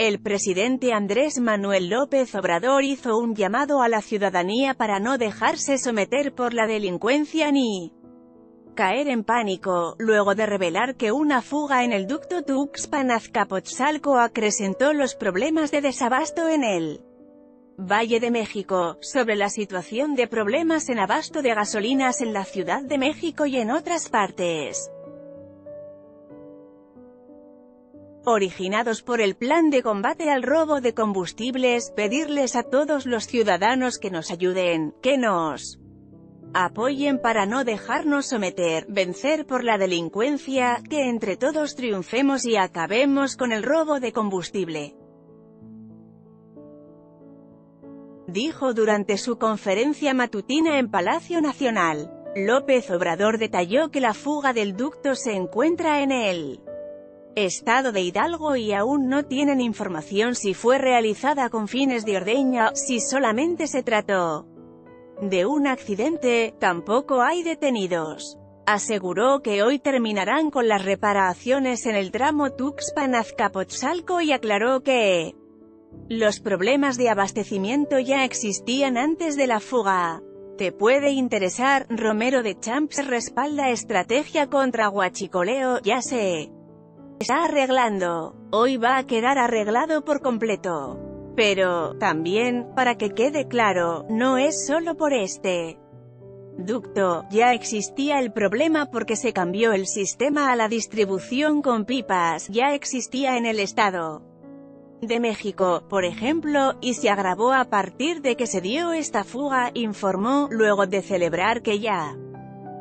El presidente Andrés Manuel López Obrador hizo un llamado a la ciudadanía para no dejarse someter por la delincuencia ni caer en pánico, luego de revelar que una fuga en el ducto Tuxpan-Azcapotzalco acrecentó los problemas de desabasto en el Valle de México. Sobre la situación de problemas en abasto de gasolinas en la Ciudad de México y en otras partes, originados por el plan de combate al robo de combustibles, pedirles a todos los ciudadanos que nos ayuden, que nos apoyen para no dejarnos someter, vencer por la delincuencia, que entre todos triunfemos y acabemos con el robo de combustible, dijo durante su conferencia matutina en Palacio Nacional. López Obrador detalló que la fuga del ducto se encuentra en el Estado de Hidalgo y aún no tienen información si fue realizada con fines de ordeña, si solamente se trató de un accidente. Tampoco hay detenidos. Aseguró que hoy terminarán con las reparaciones en el tramo Tuxpan-Azcapotzalco y aclaró que los problemas de abastecimiento ya existían antes de la fuga. Te puede interesar. Romero de Champs respalda estrategia contra huachicoleo, ya sé. Está arreglando. Hoy va a quedar arreglado por completo. Pero, también, para que quede claro, no es solo por este ducto, ya existía el problema porque se cambió el sistema a la distribución con pipas, ya existía en el Estado de México, por ejemplo, y se agravó a partir de que se dio esta fuga, informó, luego de celebrar que ya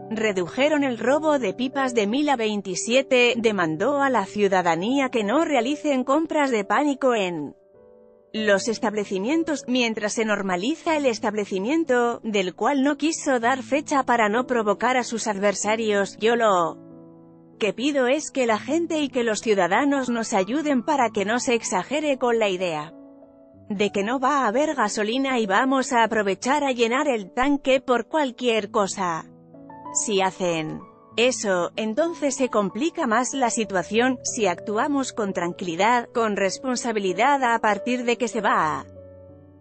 redujeron el robo de pipas de 1000 a 27, demandó a la ciudadanía que no realicen compras de pánico en los establecimientos, mientras se normaliza el establecimiento, del cual no quiso dar fecha para no provocar a sus adversarios. Yo lo que pido es que la gente y que los ciudadanos nos ayuden para que no se exagere con la idea de que no va a haber gasolina y vamos a aprovechar a llenar el tanque por cualquier cosa. Si hacen eso, entonces se complica más la situación. Si actuamos con tranquilidad, con responsabilidad, a partir de que se va a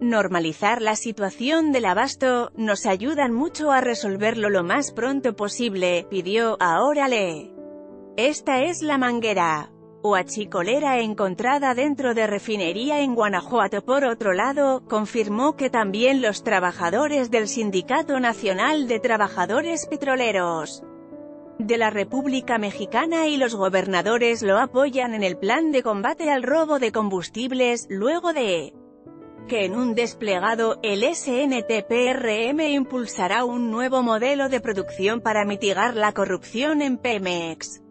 normalizar la situación del abasto, nos ayudan mucho a resolverlo lo más pronto posible, pidió. Ahora le. Esta es la manguera huachicolera encontrada dentro de refinería en Guanajuato. Por otro lado, confirmó que también los trabajadores del Sindicato Nacional de Trabajadores Petroleros de la República Mexicana y los gobernadores lo apoyan en el plan de combate al robo de combustibles, luego de que en un desplegado, el SNTPRM impulsará un nuevo modelo de producción para mitigar la corrupción en Pemex.